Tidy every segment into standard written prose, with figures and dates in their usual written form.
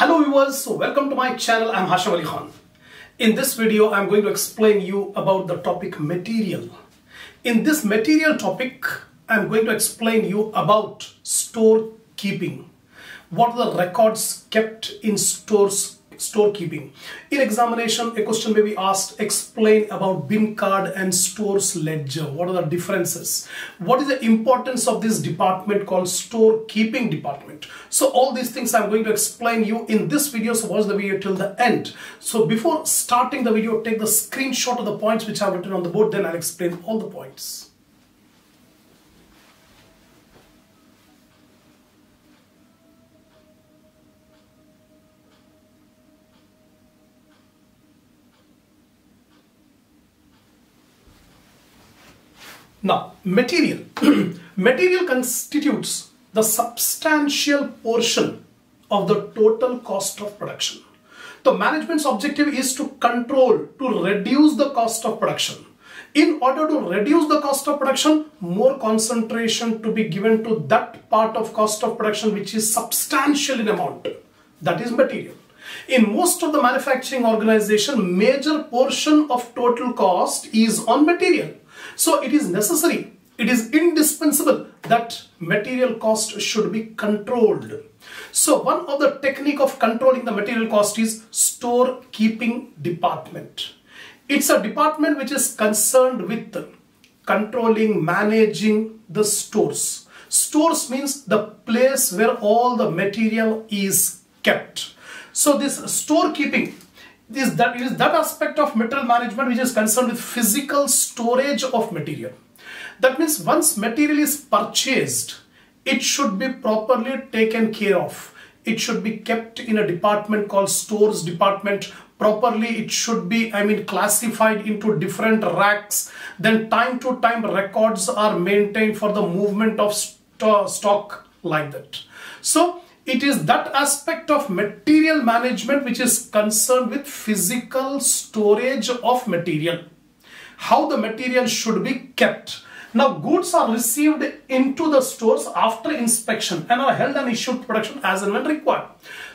Hello viewers, so welcome to my channel. I'm Hasham Ali Khan. In this video, I'm going to explain you about the topic material. In this material topic, I'm going to explain you about storekeeping. What are the records kept in storekeeping? In examination, a question may be asked, explain about Bin Card and Stores Ledger. What are the differences? What is the importance of this department called storekeeping department? So all these things I'm going to explain you in this video, so watch the video till the end. So before starting the video, take the screenshot of the points which I've written on the board, then I'll explain all the points. Now, material. Material constitutes the substantial portion of the total cost of production. The management's objective is to control, to reduce the cost of production. In order to reduce the cost of production, more concentration to be given to that part of cost of production which is substantial in amount. That is material. In most of the manufacturing organization, major portion of total cost is on material. So it is necessary, it is indispensable that material cost should be controlled. So one of the technique of controlling the material cost is storekeeping department. It's a department which is concerned with controlling, managing the stores. Stores means the place where all the material is kept. So this storekeeping is that aspect of material management which is concerned with physical storage of material. That means once material is purchased, it should be properly taken care of. It should be kept in a department called stores department. Properly it should be, classified into different racks. Then time to time records are maintained for the movement of stock like that. So it is that aspect of material management which is concerned with physical storage of material. How the material should be kept. Now goods are received into the stores after inspection and are held and issued to production as and when required.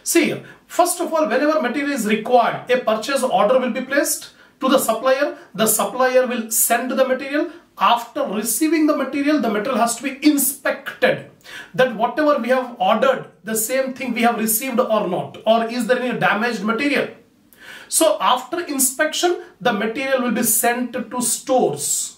See, first of all, whenever material is required, a purchase order will be placed to the supplier. The supplier will send the material. After receiving the material has to be inspected. That whatever we have ordered, the same thing we have received or not, or is there any damaged material. So after inspection, the material will be sent to stores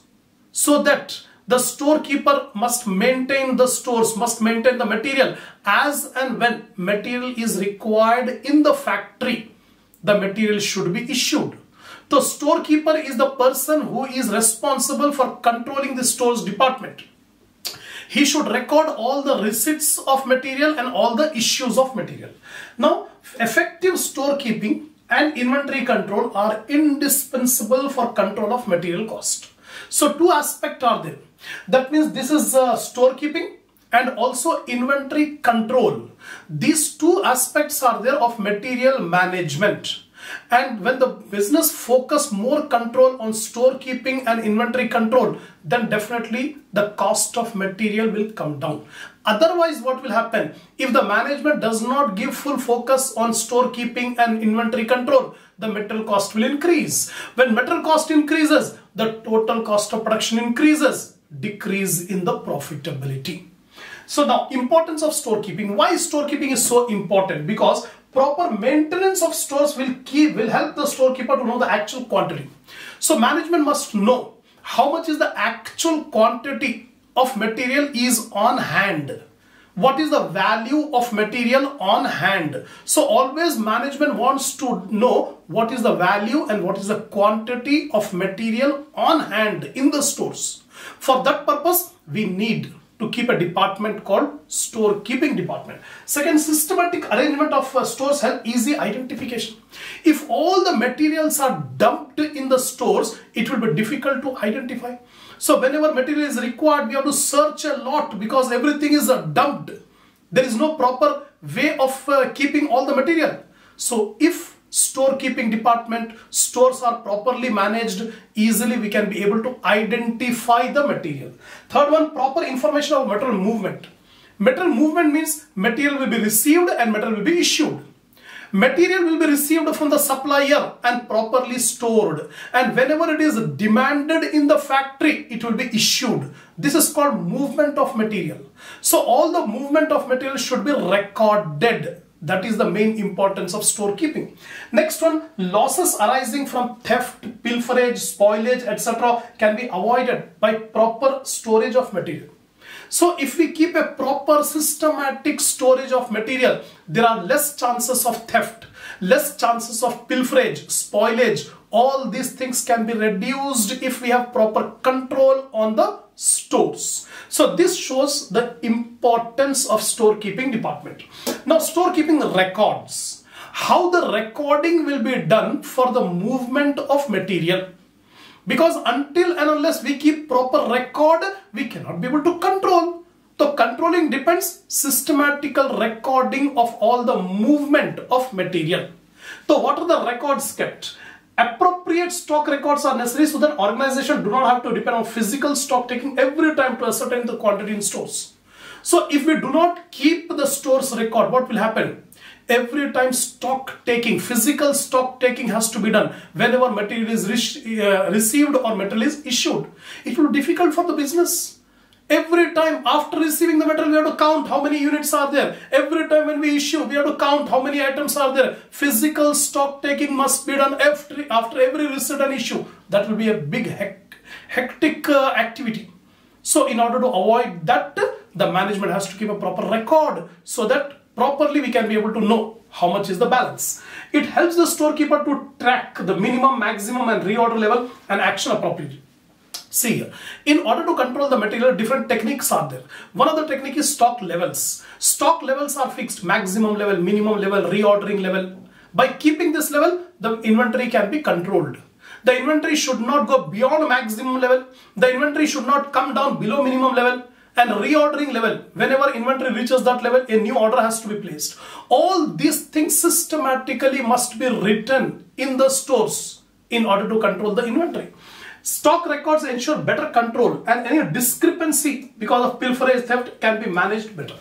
so that the storekeeper must maintain the stores, must maintain the material. As and when material is required in the factory, the material should be issued. The storekeeper is the person who is responsible for controlling the stores department. He should record all the receipts of material and all the issues of material. Now, effective storekeeping and inventory control are indispensable for control of material cost. So, two aspects are there. That means this is storekeeping and also inventory control. These two aspects are there of material management. And when the business focus more control on storekeeping and inventory control, then definitely the cost of material will come down. Otherwise, what will happen? If the management does not give full focus on storekeeping and inventory control, the material cost will increase. When material cost increases, the total cost of production increases, decrease in the profitability. So now, importance of storekeeping. Why storekeeping is so important? Because proper maintenance of stores will help the storekeeper to know the actual quantity. So management must know how much is the actual quantity of material is on hand. What is the value of material on hand? So always management wants to know what is the value and what is the quantity of material on hand in the stores. For that purpose, we need to keep a department called storekeeping department. Second, systematic arrangement of stores help easy identification. If all the materials are dumped in the stores, it will be difficult to identify. So whenever material is required, we have to search a lot because everything is dumped. There is no proper way of keeping all the material. So if storekeeping department, stores are properly managed, easily we can be able to identify the material. Third one, proper information of material movement. Material movement means material will be received and material will be issued. Material will be received from the supplier and properly stored, and whenever it is demanded in the factory, it will be issued. This is called movement of material. So all the movement of material should be recorded. That is the main importance of storekeeping. Next one, losses arising from theft, pilferage, spoilage, etc. can be avoided by proper storage of material. So if we keep a proper systematic storage of material, there are less chances of theft, less chances of pilferage, spoilage. All these things can be reduced if we have proper control on the stores. So this shows the importance of storekeeping department. Now, storekeeping records. How the recording will be done for the movement of material. Because until and unless we keep proper record, we cannot be able to control. So controlling depends systematical recording of all the movement of material. So what are the records kept? Appropriate stock records are necessary so that organization do not have to depend on physical stock taking every time to ascertain the quantity in stores. So if we do not keep the stores record, what will happen? Every time stock taking, physical stock taking has to be done whenever material is received or material is issued. It will be difficult for the business. Every time after receiving the material, we have to count how many units are there. Every time when we issue, we have to count how many items are there. Physical stock taking must be done after every receipt and issue. That will be a big hectic activity. So in order to avoid that, the management has to keep a proper record so that properly we can be able to know how much is the balance. It helps the storekeeper to track the minimum, maximum and reorder level and action appropriately. See here, in order to control the material, different techniques are there. One of the techniques is stock levels. Stock levels are fixed, maximum level, minimum level, reordering level. By keeping this level, the inventory can be controlled. The inventory should not go beyond maximum level. The inventory should not come down below minimum level. And reordering level, whenever inventory reaches that level, a new order has to be placed. All these things systematically must be written in the stores in order to control the inventory. Stock records ensure better control, and any discrepancy because of pilferage, theft can be managed better.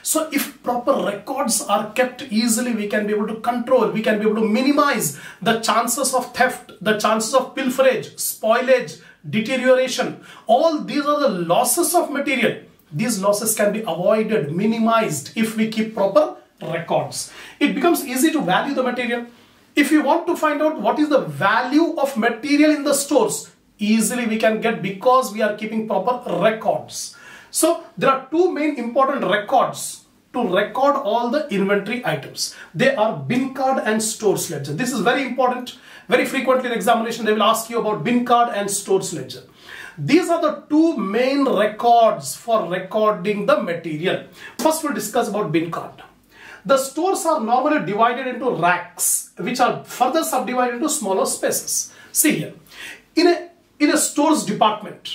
So if proper records are kept easily, we can be able to control, we can be able to minimize the chances of theft, the chances of pilferage, spoilage, deterioration. All these are the losses of material. These losses can be avoided, minimized if we keep proper records. It becomes easy to value the material. If you want to find out what is the value of material in the stores, easily we can get because we are keeping proper records. So there are two main important records to record all the inventory items. They are Bin Card and Stores Ledger. This is very important. Very frequently in examination, they will ask you about Bin Card and Stores Ledger. These are the two main records for recording the material. First, we'll discuss about Bin Card. The stores are normally divided into racks, which are further subdivided into smaller spaces. See here, in a stores department,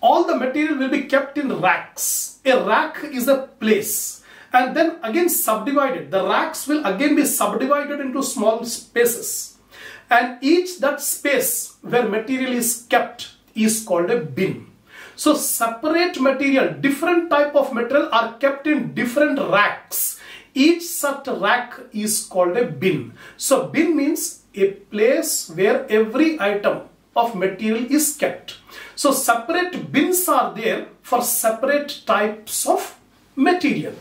all the material will be kept in racks. A rack is a place, and then again subdivided. The racks will again be subdivided into small spaces. And each that space where material is kept is called a bin. So separate material, different type of material are kept in different racks. Each such rack is called a bin. So bin means a place where every item of material is kept. So separate bins are there for separate types of material.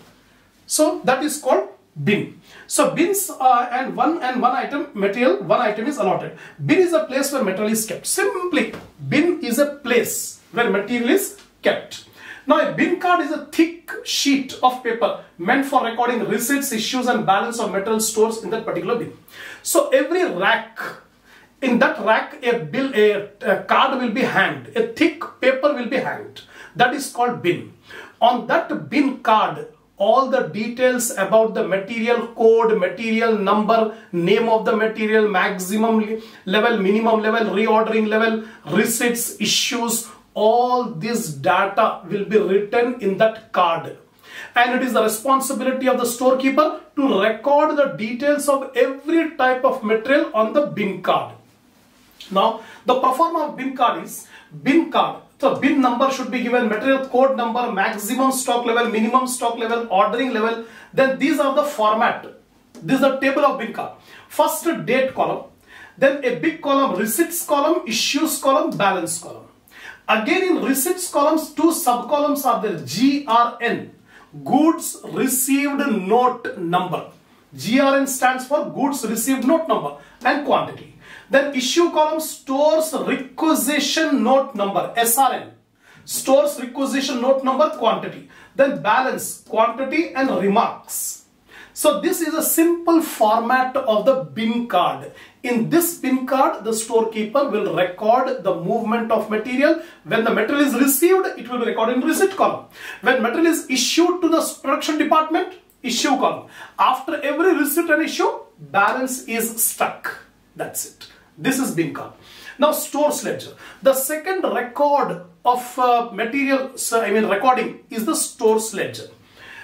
So that is called bin. So bins are and one item material, one item is allotted. Bin is a place where material is kept. Simply, bin is a place where material is kept. Now, a bin card is a thick sheet of paper meant for recording receipts, issues, and balance of material stores in that particular bin. So every rack, in that rack, a card will be hanged. A thick paper will be hanged. That is called bin. On that bin card, all the details about the material code, material number, name of the material, maximum level, minimum level, reordering level, receipts, issues, all this data will be written in that card. And it is the responsibility of the storekeeper to record the details of every type of material on the bin card. Now, the pro forma of bin card is bin card. So bin number should be given, material code number, maximum stock level, minimum stock level, ordering level. Then these are the format This is the table of Bin Card. First, date column, then a big column, receipts column, issues column, balance column. Again, in receipts columns, two sub columns are there. GRN, goods received note number. GRN stands for goods received note number and quantity. Then issue column, stores requisition note number, SRN. Stores requisition note number, quantity. Then balance, quantity and remarks. So this is a simple format of the bin card. In this bin card, the storekeeper will record the movement of material. When the material is received, it will be recorded in receipt column. When material is issued to the production department, issue column. After every receipt and issue, balance is stuck. That's it. This is bin card. Now stores ledger. The second record of recording is the stores ledger.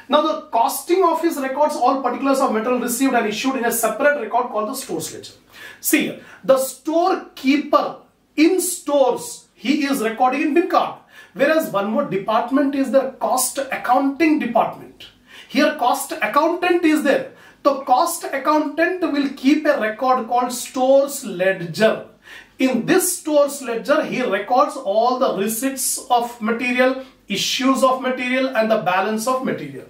Now the costing office records all particulars of material received and issued in a separate record called the stores ledger. See, the storekeeper in stores, he is recording in bin card. Whereas one more department is the cost accounting department. Here cost accountant is there. The cost accountant will keep a record called stores ledger. In this stores ledger, he records all the receipts of material, issues of material and the balance of material.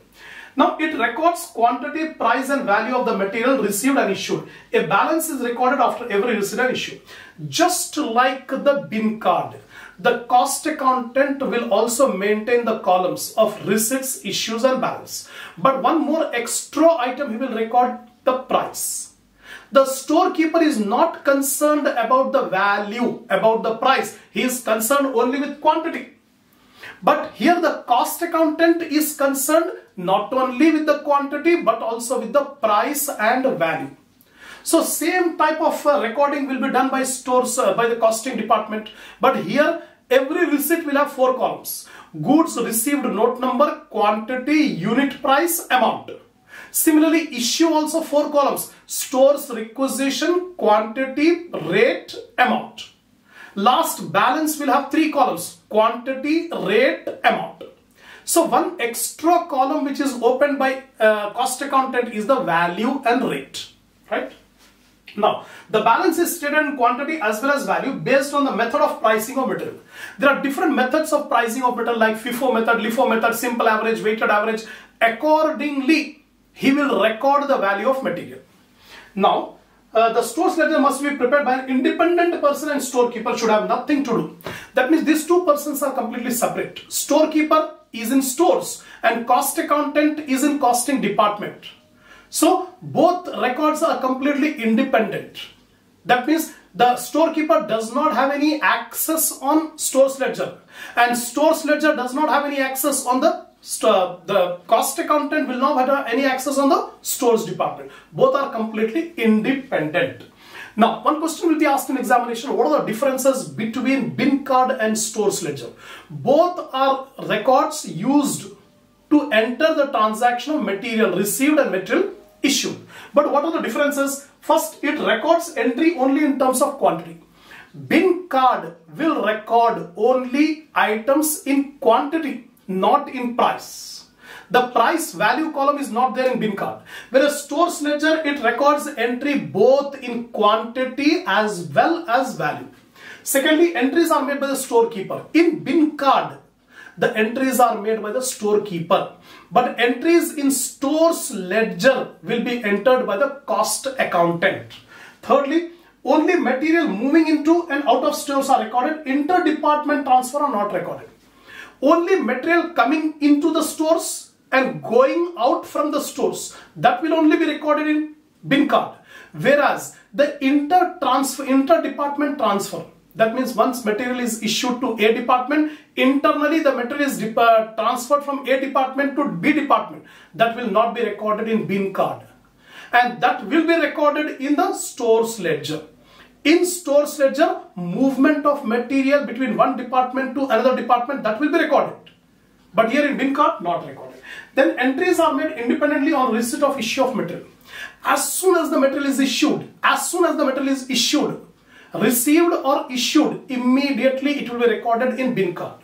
Now it records quantity, price and value of the material received and issued. A balance is recorded after every receipt and issue. Just like the bin card, the cost accountant will also maintain the columns of receipts, issues and balance. But one more extra item, he will record the price. The storekeeper is not concerned about the value, about the price. He is concerned only with quantity. But here the cost accountant is concerned not only with the quantity but also with the price and value. So same type of recording will be done by stores, by the costing department. But here every receipt will have four columns. Goods received note number, quantity, unit price, amount. Similarly, issue also four columns. Stores requisition, quantity, rate, amount. Last, balance will have three columns, quantity, rate, amount. So one extra column which is opened by cost accountant is the value and rate, right? Now, the balance is stated in quantity as well as value based on the method of pricing of material. There are different methods of pricing of material like FIFO method, LIFO method, simple average, weighted average. Accordingly, he will record the value of material. Now, the stores ledger must be prepared by an independent person and storekeeper should have nothing to do. That means these two persons are completely separate. Storekeeper is in stores and cost accountant is in costing department. So both records are completely independent. That means the storekeeper does not have any access on stores ledger and stores ledger does not have any access on the cost accountant will not have any access on the stores department. Both are completely independent. Now, one question will be asked in examination. What are the differences between bin card and stores ledger? Both are records used to enter the transaction of material received and material issued. But what are the differences? First, it records entry only in terms of quantity. Bin card will record only items in quantity, not in price. The price value column is not there in bin card. Whereas stores ledger, it records entry both in quantity as well as value. Secondly, entries are made by the storekeeper. In bin card, the entries are made by the storekeeper. But entries in stores ledger will be entered by the cost accountant. Thirdly, only material moving into and out of stores are recorded. Inter-department transfer are not recorded. Only material coming into the stores and going out from the stores, that will only be recorded in bin card. Whereas the inter-department transfer, that means once material is issued to A department, internally the material is transferred from A department to B department, that will not be recorded in bin card. And that will be recorded in the stores ledger. In stores ledger, movement of material between one department to another department, that will be recorded. But here in bin card, not recorded. Then entries are made independently on receipt of issue of material. As soon as the material is issued, received or issued, immediately it will be recorded in bin card.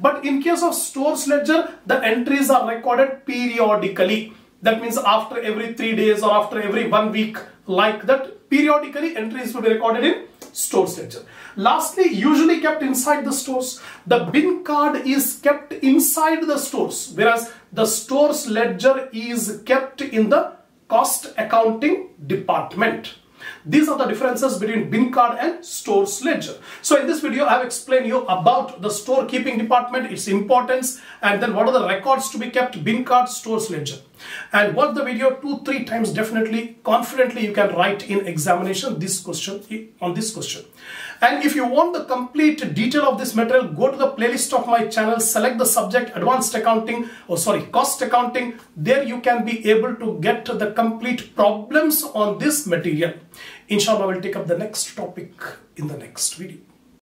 But in case of stores ledger, the entries are recorded periodically. That means after every 3 days or after every 1 week, like that, periodically entries will be recorded in Stores Ledger. Lastly, usually kept inside the stores. The bin card is kept inside the stores, whereas the Stores Ledger is kept in the cost accounting department. These are the differences between bin card and Stores Ledger. So in this video, I have explained you about the storekeeping department, its importance, and then what are the records to be kept, bin card, Stores Ledger. And watch the video 2-3 times, definitely, confidently you can write in examination this question, on this question. And if you want the complete detail of this material, go to the playlist of my channel, select the subject Advanced Accounting, or sorry, Cost Accounting. There you can be able to get the complete problems on this material. Inshallah, we'll take up the next topic in the next video.